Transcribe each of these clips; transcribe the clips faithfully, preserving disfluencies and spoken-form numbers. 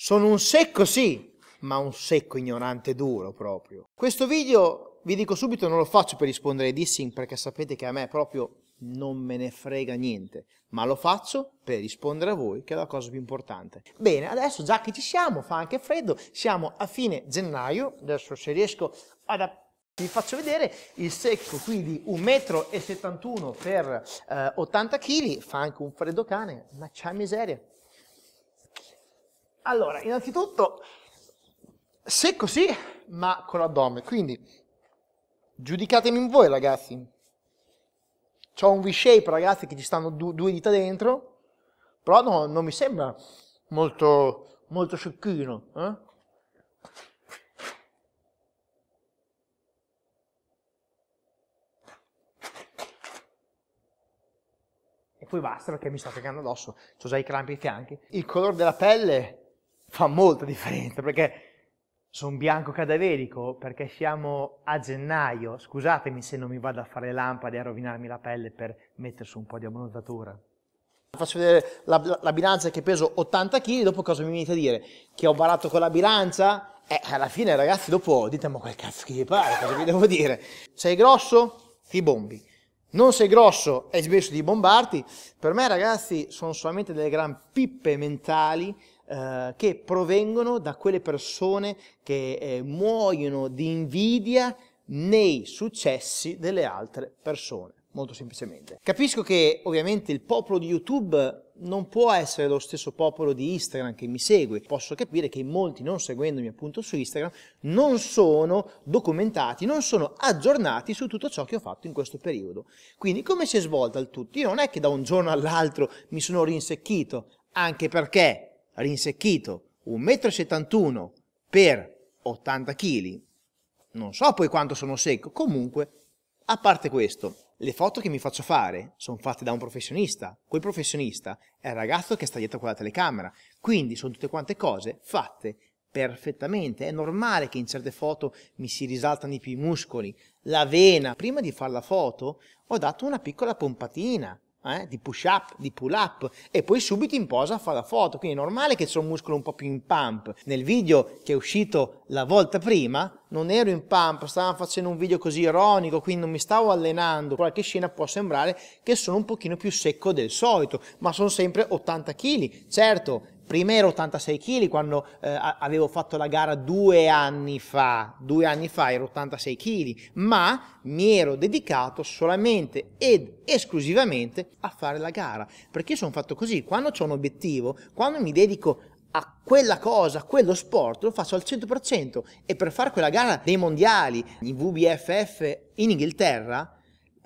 Sono un secco sì, ma un secco ignorante duro proprio. Questo video, vi dico subito, non lo faccio per rispondere ai dissing, perché sapete che a me proprio non me ne frega niente, ma lo faccio per rispondere a voi, che è la cosa più importante. Bene, adesso già che ci siamo, fa anche freddo, siamo a fine gennaio, adesso se riesco ad app- vi faccio vedere il secco qui di un metro e settantuno per ottanta chili, fa anche un freddo cane, ma c'ha miseria. Allora, innanzitutto secco sì, ma con l'addome, quindi giudicatemi voi ragazzi. C'ho un V-shape, ragazzi, che ci stanno du due dita dentro, però no, non mi sembra molto, molto secchino. Eh? E poi basta, perché mi sta pegando addosso, c'ho già i crampi ai fianchi. Il colore della pelle fa molta differenza, perché sono bianco cadaverico, perché siamo a gennaio. Scusatemi se non mi vado a fare le lampade e a rovinarmi la pelle per mettere su un po' di abbronzatura. Faccio vedere la, la, la bilancia, che peso ottanta chili, dopo cosa mi venite a dire? Che ho barato con la bilancia? Eh, alla fine ragazzi, dopo ditemi quel cazzo che vi pare, cosa vi devo dire? Sei grosso? Ti bombi. Non sei grosso e smesso di bombarti. Per me ragazzi sono solamente delle gran pippe mentali, Uh, che provengono da quelle persone che eh, muoiono di invidia nei successi delle altre persone, molto semplicemente. Capisco che ovviamente il popolo di YouTube non può essere lo stesso popolo di Instagram che mi segue. Posso capire che molti, non seguendomi appunto su Instagram, non sono documentati, non sono aggiornati su tutto ciò che ho fatto in questo periodo. Quindi come si è svolta il tutto? Io non è che da un giorno all'altro mi sono rinsecchito, anche perché rinsecchito un metro e settantuno per ottanta chili, non so poi quanto sono secco. Comunque, a parte questo, le foto che mi faccio fare sono fatte da un professionista. Quel professionista è il ragazzo che sta dietro quella telecamera, quindi sono tutte quante cose fatte perfettamente. È normale che in certe foto mi si risaltano i più i muscoli, la vena. Prima di fare la foto ho dato una piccola pompatina, Eh, di push up, di pull up, e poi subito in posa fa la foto, quindi è normale che c'è un muscolo un po' più in pump. Nel video che è uscito la volta prima non ero in pump, stavamo facendo un video così ironico, quindi non mi stavo allenando. Qualche scena può sembrare che sono un pochino più secco del solito, ma sono sempre ottanta chili, certo. Prima ero ottantasei chili quando eh, avevo fatto la gara due anni fa, due anni fa ero ottantasei chili, ma mi ero dedicato solamente ed esclusivamente a fare la gara, perché io sono fatto così. Quando ho un obiettivo, quando mi dedico a quella cosa, a quello sport, lo faccio al cento per cento, e per fare quella gara dei mondiali in W B F F in Inghilterra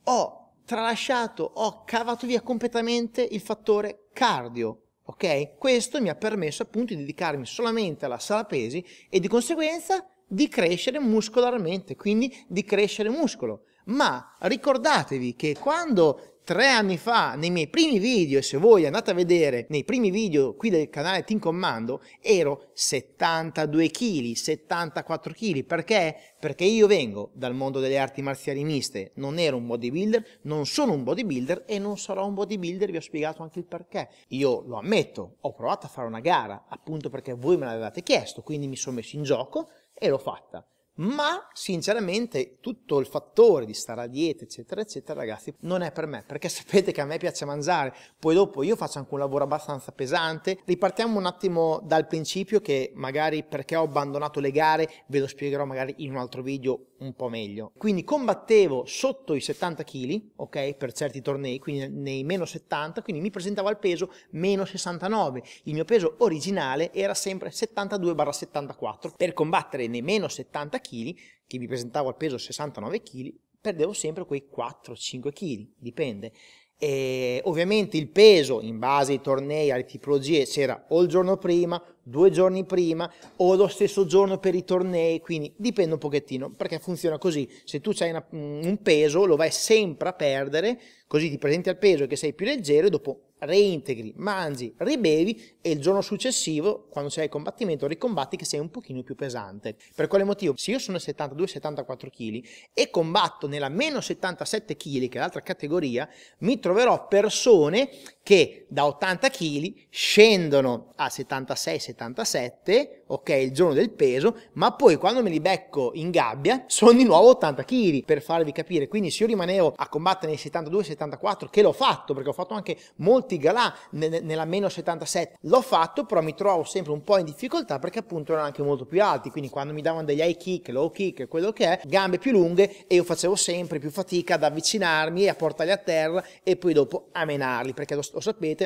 ho tralasciato, ho cavato via completamente il fattore cardio. Ok? Questo mi ha permesso appunto di dedicarmi solamente alla sala pesi e di conseguenza di crescere muscolarmente, quindi di crescere muscolo. Ma ricordatevi che quando tre anni fa, nei miei primi video, e se voi andate a vedere nei primi video qui del canale Team Commando, ero settantadue chili, settantaquattro chili. Perché? Perché io vengo dal mondo delle arti marziali miste, non ero un bodybuilder, non sono un bodybuilder e non sarò un bodybuilder, vi ho spiegato anche il perché. Io lo ammetto, ho provato a fare una gara, appunto perché voi me l'avevate chiesto, quindi mi sono messo in gioco e l'ho fatta. Ma sinceramente tutto il fattore di stare a dieta eccetera eccetera ragazzi non è per me, perché sapete che a me piace mangiare. Poi dopo io faccio anche un lavoro abbastanza pesante. Ripartiamo un attimo dal principio, che magari perché ho abbandonato le gare ve lo spiegherò magari in un altro video un po' meglio. Quindi combattevo sotto i settanta chili, ok, per certi tornei, quindi nei meno settanta, quindi mi presentavo al peso meno sessantanove. Il mio peso originale era sempre settantadue settantaquattro. Per combattere nei meno settanta chili, che mi presentavo al peso sessantanove chili, perdevo sempre quei quattro cinque chili, dipende. E ovviamente il peso, in base ai tornei, alle tipologie, c'era o il giorno prima, due giorni prima, o lo stesso giorno per i tornei, quindi dipende un pochettino, perché funziona così. Se tu hai una, un peso, lo vai sempre a perdere, così ti presenti al peso che sei più leggero e dopo reintegri, mangi, ribevi, e il giorno successivo, quando c'è il combattimento, ricombatti che sei un pochino più pesante. Per quale motivo? Se io sono settantadue settantaquattro chili e combatto nella meno settantasette chili, che è l'altra categoria, mi troverò persone che da ottanta chili scendono a settantasei settantasette, ok, il giorno del peso, ma poi quando me li becco in gabbia sono di nuovo ottanta chili, per farvi capire. Quindi se io rimanevo a combattere nei settantadue settantaquattro, che l'ho fatto, perché ho fatto anche molti galà ne nella meno settantasette, l'ho fatto, però mi trovavo sempre un po' in difficoltà perché appunto erano anche molto più alti, quindi quando mi davano degli high kick, low kick, quello che è, gambe più lunghe, e io facevo sempre più fatica ad avvicinarmi e a portarli a terra e poi dopo a menarli, perché lo, lo sapete,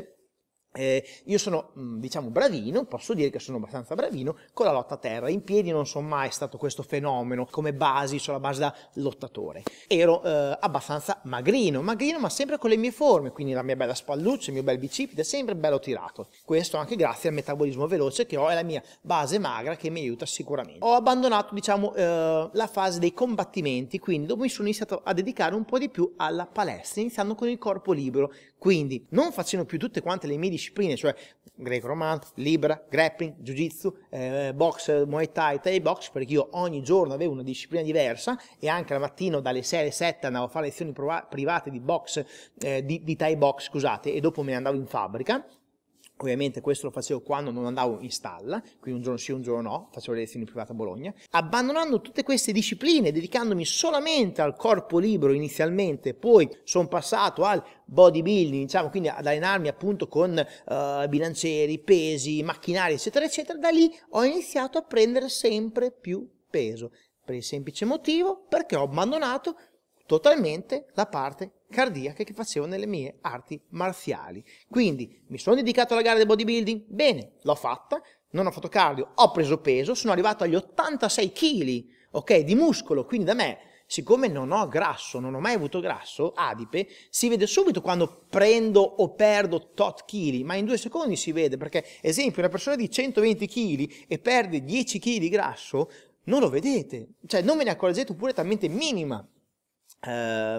Eh, io sono, diciamo, bravino, posso dire che sono abbastanza bravino con la lotta a terra. In piedi non sono mai stato questo fenomeno come basi, sulla base da lottatore. Ero eh, abbastanza magrino, magrino ma sempre con le mie forme, quindi la mia bella spalluccia, il mio bel bicipite, sempre bello tirato. Questo anche grazie al metabolismo veloce che ho e alla mia base magra che mi aiuta sicuramente. Ho abbandonato, diciamo, eh, la fase dei combattimenti, quindi dopo mi sono iniziato a dedicare un po' di più alla palestra, iniziando con il corpo libero, quindi non facendo più tutte quante le mie discipline, cioè Greco Romano, Libra, Grappling, Jiu Jitsu, eh, Box, Muay Thai, Tai Box, perché io ogni giorno avevo una disciplina diversa e anche la mattina dalle sei alle sette andavo a fare lezioni private di box, eh, di, di Tai Box, scusate, e dopo me ne andavo in fabbrica. Ovviamente questo lo facevo quando non andavo in stalla, quindi un giorno sì, un giorno no, facevo le lezioni private a Bologna. Abbandonando tutte queste discipline, dedicandomi solamente al corpo libero inizialmente, poi sono passato al bodybuilding, diciamo, quindi ad allenarmi appunto con uh, bilancieri, pesi, macchinari, eccetera, eccetera. Da lì ho iniziato a prendere sempre più peso, per il semplice motivo perché ho abbandonato totalmente la parte cardiaca che facevo nelle mie arti marziali. Quindi mi sono dedicato alla gara del bodybuilding, bene, l'ho fatta, non ho fatto cardio, ho preso peso, sono arrivato agli ottantasei chili, ok, di muscolo. Quindi da me, siccome non ho grasso, non ho mai avuto grasso, adipe, si vede subito quando prendo o perdo tot chili, ma in due secondi si vede, perché esempio una persona di centoventi chili e perde dieci chili grasso, non lo vedete, cioè non ve ne accorgete, oppure è talmente minima La,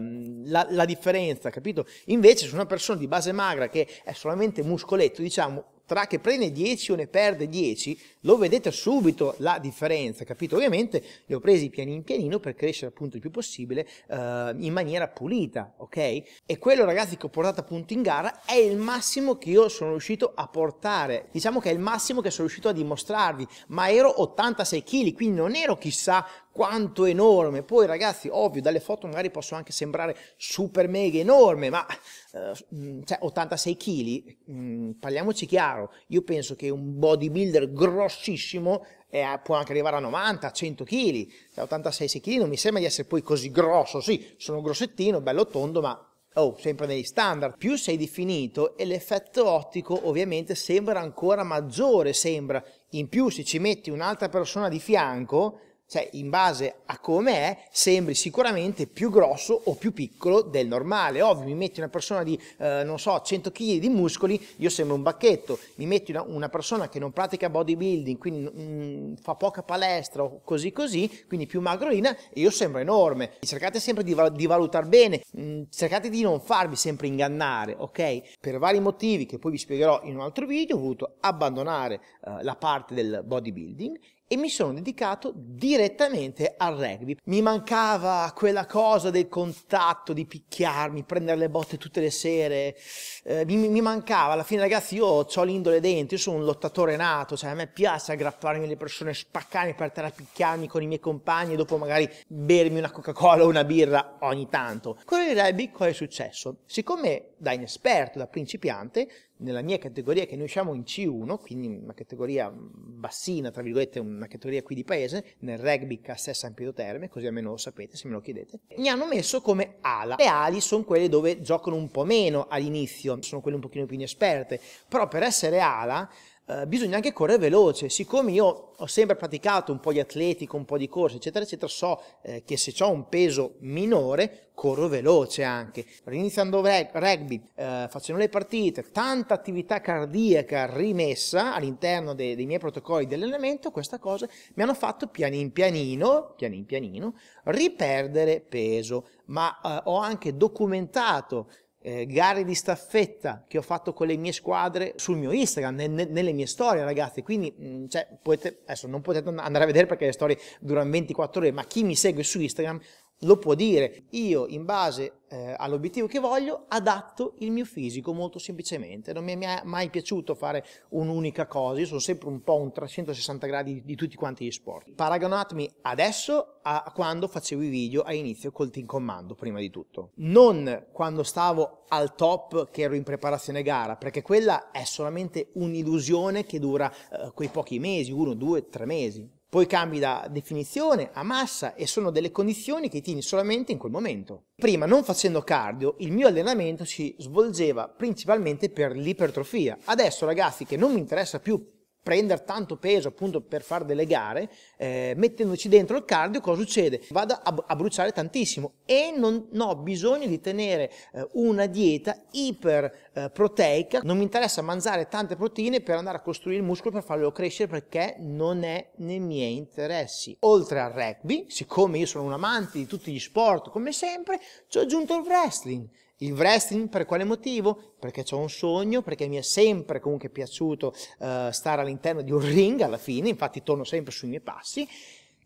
la differenza, capito? Invece su una persona di base magra che è solamente muscoletto, diciamo, tra che prende dieci o ne perde dieci, lo vedete subito la differenza, capito? Ovviamente li ho presi pianin pianino per crescere appunto il più possibile eh, in maniera pulita, ok? E quello, ragazzi, che ho portato appunto in gara è il massimo che io sono riuscito a portare, diciamo che è il massimo che sono riuscito a dimostrarvi, ma ero ottantasei chili, quindi non ero chissà quanto enorme. Poi ragazzi, ovvio, dalle foto magari posso anche sembrare super mega enorme, ma eh, cioè ottantasei chili, mh, parliamoci chiaro, io penso che un bodybuilder grossissimo eh, può anche arrivare a novanta, cento chili, cioè, ottantasei chili non mi sembra di essere poi così grosso. Sì, sono grossettino, bello tondo, ma oh, sempre negli standard. Più sei definito e l'effetto ottico ovviamente sembra ancora maggiore, sembra. In più se ci metti un'altra persona di fianco, cioè in base a come è, sembri sicuramente più grosso o più piccolo del normale. Ovvio, mi metti una persona di, eh, non so, cento chili di muscoli, io sembro un bacchetto. Mi metti una, una persona che non pratica bodybuilding, quindi mm, fa poca palestra o così così, quindi più magrolina, e io sembro enorme. Cercate sempre di, di valutare bene, mm, cercate di non farvi sempre ingannare, ok? Per vari motivi che poi vi spiegherò in un altro video, ho voluto abbandonare eh, la parte del bodybuilding e mi sono dedicato direttamente al rugby. Mi mancava quella cosa del contatto, di picchiarmi, prendere le botte tutte le sere, eh, mi, mi mancava. Alla fine ragazzi, io ho l'indole dentro, io sono un lottatore nato, cioè a me piace aggrapparmi alle persone, spaccarmi per terra, picchiarmi con i miei compagni e dopo magari bermi una Coca-Cola o una birra ogni tanto. Con il rugby cosa è successo? Siccome da inesperto, da principiante, nella mia categoria, che noi siamo in C uno, quindi una categoria bassina, tra virgolette, una categoria qui di paese, nel rugby Cassese San Pietro Terme, così almeno lo sapete se me lo chiedete, mi hanno messo come ala. Le ali sono quelle dove giocano un po' meno all'inizio, sono quelle un pochino più inesperte, però per essere ala eh, bisogna anche correre veloce. Siccome io ho sempre praticato un po' di atletico, un po' di corsa, eccetera, eccetera, so eh, che se ho un peso minore corro veloce anche. Iniziando rugby, eh, facendo le partite, tanta attività cardiaca rimessa all'interno dei, dei miei protocolli di allenamento, questa cosa mi hanno fatto pianin pianino, pianin pianino, riperdere peso, ma eh, ho anche documentato Eh, gare di staffetta che ho fatto con le mie squadre sul mio Instagram, ne, ne, nelle mie storie, ragazzi. Quindi mh, cioè, potete, adesso non potete andare a vedere perché le storie durano ventiquattro ore, ma chi mi segue su Instagram lo può dire. Io, in base eh, all'obiettivo che voglio, adatto il mio fisico molto semplicemente. Non mi è mai piaciuto fare un'unica cosa, io sono sempre un po' un trecentosessanta gradi di, di tutti quanti gli sport. Paragonatemi adesso a quando facevo i video a inizio col Team Commando, prima di tutto. Non quando stavo al top, che ero in preparazione gara, perché quella è solamente un'illusione che dura eh, quei pochi mesi, uno, due, tre mesi. Poi cambi da definizione a massa e sono delle condizioni che tieni solamente in quel momento. Prima, non facendo cardio, il mio allenamento si svolgeva principalmente per l'ipertrofia. Adesso, ragazzi, che non mi interessa più prendere tanto peso appunto per fare delle gare, eh, mettendoci dentro il cardio, cosa succede? Vado a, a bruciare tantissimo e non, non ho bisogno di tenere eh, una dieta iper eh, proteica. Non mi interessa mangiare tante proteine per andare a costruire il muscolo, per farlo crescere, perché non è nei miei interessi. Oltre al rugby, siccome io sono un amante di tutti gli sport, come sempre, ci ho aggiunto il wrestling. Il wrestling per quale motivo? Perché c'ho un sogno, perché mi è sempre comunque piaciuto uh, stare all'interno di un ring alla fine, infatti torno sempre sui miei passi,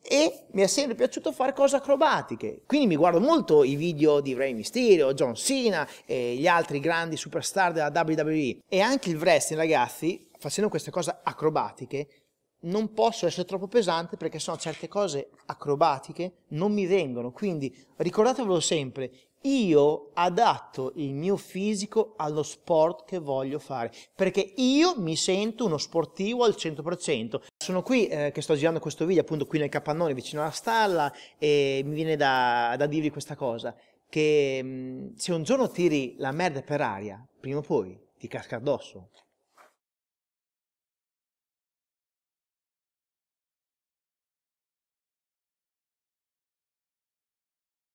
e mi è sempre piaciuto fare cose acrobatiche, quindi mi guardo molto i video di Rey Mysterio, John Cena e gli altri grandi superstar della W W E. E anche il wrestling, ragazzi, facendo queste cose acrobatiche, non posso essere troppo pesante, perché sono certe cose acrobatiche non mi vengono, quindi ricordatevelo sempre. Io adatto il mio fisico allo sport che voglio fare, perché io mi sento uno sportivo al cento per cento. Sono qui eh, che sto girando questo video appunto qui nel capannone vicino alla stalla, e mi viene da, da dirvi questa cosa, che mh, se un giorno tiri la merda per aria, prima o poi ti casca addosso.